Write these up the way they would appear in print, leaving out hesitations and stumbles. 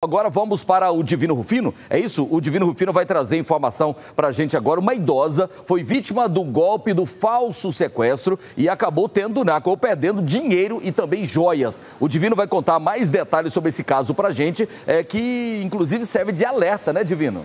Agora vamos para o Divino Rufino, é isso? O Divino Rufino vai trazer informação para a gente agora. Uma idosa foi vítima do golpe do falso sequestro e acabou perdendo dinheiro e também joias. O Divino vai contar mais detalhes sobre esse caso para a gente, que inclusive serve de alerta, né, Divino?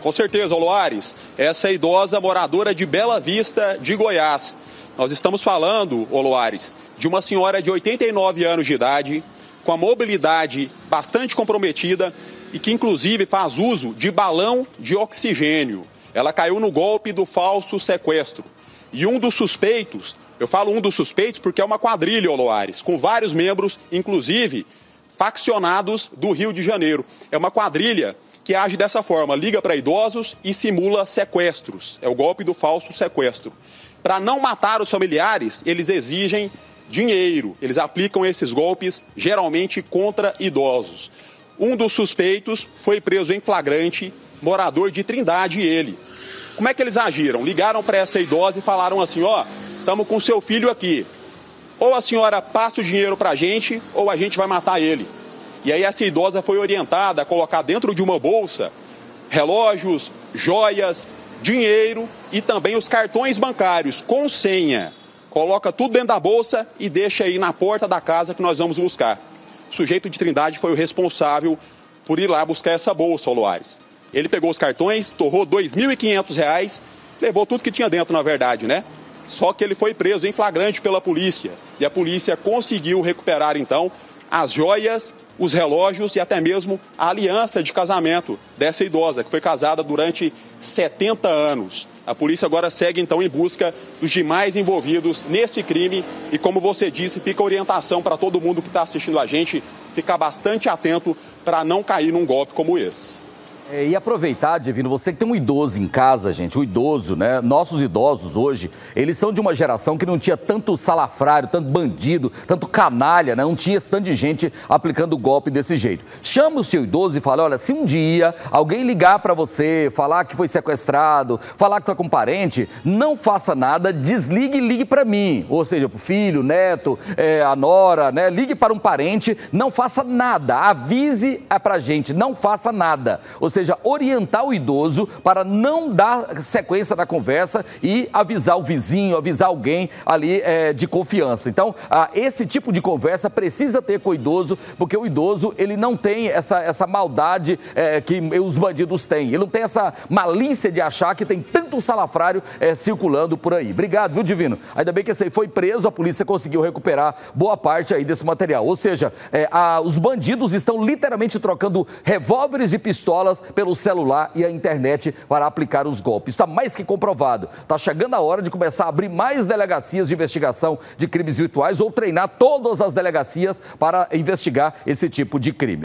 Com certeza, Oloares. Essa é a idosa moradora de Bela Vista, de Goiás. Nós estamos falando, Oloares, de uma senhora de 89 anos de idade, com a mobilidade bastante comprometida e que, inclusive, faz uso de balão de oxigênio. Ela caiu no golpe do falso sequestro. E um dos suspeitos, eu falo um dos suspeitos porque é uma quadrilha, Oloares, com vários membros, inclusive, faccionados do Rio de Janeiro. É uma quadrilha que age dessa forma, liga para idosos e simula sequestros. É o golpe do falso sequestro. Para não matar os familiares, eles exigem dinheiro. Eles aplicam esses golpes, geralmente, contra idosos. Um dos suspeitos foi preso em flagrante, morador de Trindade, ele. Como é que eles agiram? Ligaram para essa idosa e falaram assim, ó, estamos com seu filho aqui. Ou a senhora passa o dinheiro para a gente, ou a gente vai matar ele. E aí essa idosa foi orientada a colocar dentro de uma bolsa relógios, joias, dinheiro e também os cartões bancários com senha. Coloca tudo dentro da bolsa e deixa aí na porta da casa que nós vamos buscar. O sujeito de Trindade foi o responsável por ir lá buscar essa bolsa, Oloares. Ele pegou os cartões, torrou R$ 2.500, levou tudo que tinha dentro, na verdade, né? Só que ele foi preso em flagrante pela polícia. E a polícia conseguiu recuperar, então, as joias, os relógios e até mesmo a aliança de casamento dessa idosa, que foi casada durante 70 anos. A polícia agora segue, então, em busca dos demais envolvidos nesse crime. E, como você disse, fica orientação para todo mundo que está assistindo a gente ficar bastante atento para não cair num golpe como esse. E aproveitar, Divino, você que tem um idoso em casa, gente, o idoso, né? Nossos idosos hoje, eles são de uma geração que não tinha tanto salafrário, tanto bandido, tanto canalha, né? Não tinha esse tanto de gente aplicando o golpe desse jeito. Chama o seu idoso e fala, olha, se um dia alguém ligar para você, falar que foi sequestrado, falar que tá com um parente, não faça nada, desligue e ligue para mim. Ou seja, pro filho, neto, a nora, né? Ligue para um parente, não faça nada, avise pra gente, não faça nada. Ou seja, orientar o idoso para não dar sequência na conversa e avisar o vizinho, avisar alguém ali de confiança. Então, esse tipo de conversa precisa ter com o idoso, porque o idoso, ele não tem essa maldade que os bandidos têm. Ele não tem essa malícia de achar que tem tanto salafrário circulando por aí. Obrigado, viu, Divino? Ainda bem que esse aí foi preso, a polícia conseguiu recuperar boa parte aí desse material. Ou seja, os bandidos estão literalmente trocando revólveres e pistolas pelo celular e a internet para aplicar os golpes. Está mais que comprovado. Está chegando a hora de começar a abrir mais delegacias de investigação de crimes virtuais ou treinar todas as delegacias para investigar esse tipo de crime.